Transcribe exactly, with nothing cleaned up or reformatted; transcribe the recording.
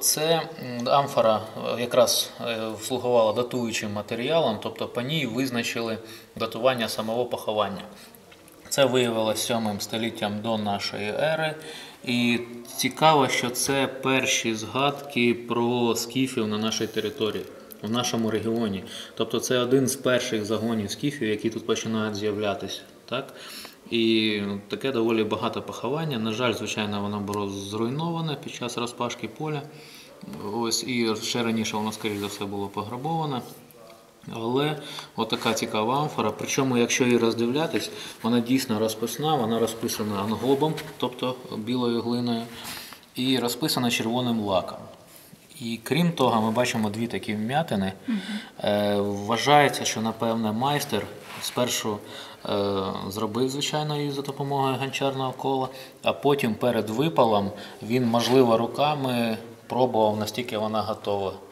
Це амфора якраз слугувала датуючим матеріалом, тобто по ній визначили датування самого поховання. Це виявилося сьомим століттям до нашої ери. І цікаво, що це перші згадки про скіфів на нашій території, в нашому регіоні. Тобто це один з перших загонів скіфів, які тут починають з'являтися. Так? І таке доволі багате поховання. На жаль, звичайно, воно було зруйноване під час розпашки поля. Ось, і ще раніше воно, скоріш за все, було пограбоване. Але отака цікава амфора. Причому, якщо її роздивлятись, вона дійсно розписна, вона розписана англобом, тобто білою глиною, і розписана червоним лаком. І крім того, ми бачимо дві такі вм'ятини. Угу. Вважається, що, напевне, майстер спершу зробив, звичайно, її за допомогою гончарного кола, а потім перед випалом він, можливо, руками пробував, настільки вона готова.